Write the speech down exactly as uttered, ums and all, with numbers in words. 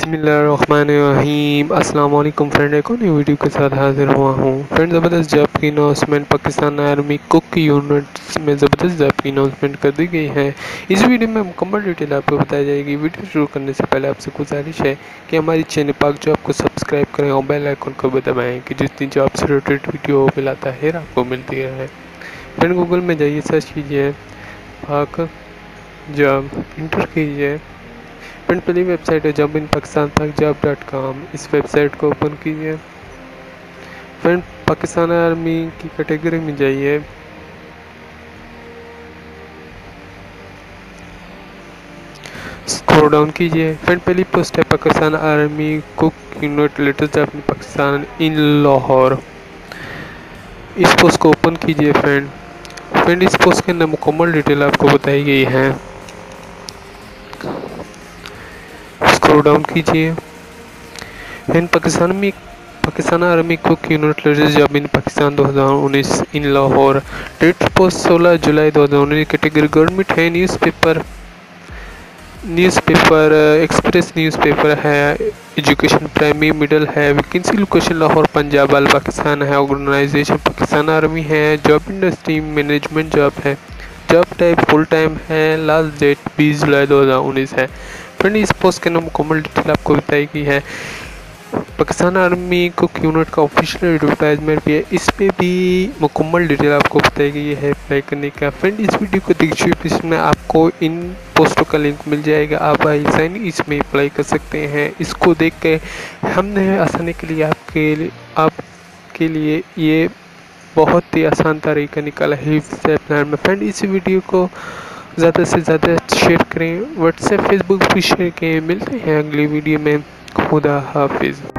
बिस्मिल्लाहिर्रहमानिर्रहीम। अस्सलाम वालेकुम फ्रेंड, एक और नई वीडियो के साथ हाजिर हुआ हूँ। फ्रेंड, ज़बरदस्त जॉब की announcement Pakistan army cook units में ज़बरदस्त जॉब की अनाउंसमेंट कर दी गई है। इस वीडियो में मुकम्मल डिटेल आपको बताई जाएगी। वीडियो शुरू करने से पहले आपसे गुजारिश है कि हमारी चैनल पाक जॉब को सब्सक्राइब करें और बेल आइकन को भी दबाएँ कि जितनी जॉब से रिलेटेड वीडियो मिलाताहिर आपको मिलती रहे। फ्रेंड, गूगल में जाइए, सर्च कीजिए पाक जॉब, इंटर कीजिए। फ्रेंड, पहली वेबसाइट है job in Pakistan Pak job dot com. इस वेबसाइट को ओपन कीजिए। फ्रेंड, पाकिस्तान आर्मी की कैटेगरी में जाइए। स्क्रॉल डाउन कीजिए। फ्रेंड, पहली पोस्ट है Pakistan army cook unit latest job in Pakistan in Lahore. इस पोस्ट को ओपन कीजिए। फ्रेंड फ्रेंड इस पोस्ट के अंदर मुकम्मल डिटेल आपको बताई गई है। स्क्रॉल डाउन कीजिए। फ्रेंड, पाकिस्तान में Pakistan army cook unit latest job in Pakistan दो हज़ार उन्नीस इन लाहौर। डेट पोस्ट सोलह जुलाई दो हज़ार उन्नीस। कैटेगरी गवर्नमेंट है। न्यूज़पेपर न्यूज़पेपर एक्सप्रेस न्यूज़पेपर है। एजुकेशन प्राइमरी मिडल है। Vacancy location Lahore Punjab all Pakistan है। ऑर्गेनाइजेशन पाकिस्तान आर्मी है। जॉब इंडस्ट्री मैनेजमेंट जॉब है। जॉब टाइप फुल टाइम है। लास्ट डेट बीस जुलाई दो हज़ार उन्नीस है। फ्रेंड, इस पोस्ट के नाम मुकम्मल डिटेल आपको बताई गई है। पाकिस्तान आर्मी कुक यूनिट का ऑफिशियल एडवर्टाइजमेंट भी है, इस पर भी मुकम्मल डिटेल आपको बताई गई है अप्लाई करने का। फ्रेंड, इस वीडियो को डिस्क्रिप्शन में आपको इन पोस्टों का लिंक मिल जाएगा। आप आसानी इसमें अप्लाई कर सकते हैं। इसको देख के हमने आसानी के लिए आपके लिए आपके लिए ये बहुत ही आसान तरीका निकाला है प्लान में। फ्रेंड, इस वीडियो को ज़्यादा से ज़्यादा शेयर करें, व्हाट्सएप फेसबुक पर शेयर करें। मिलते हैं अगली वीडियो में। खुदा हाफिज़।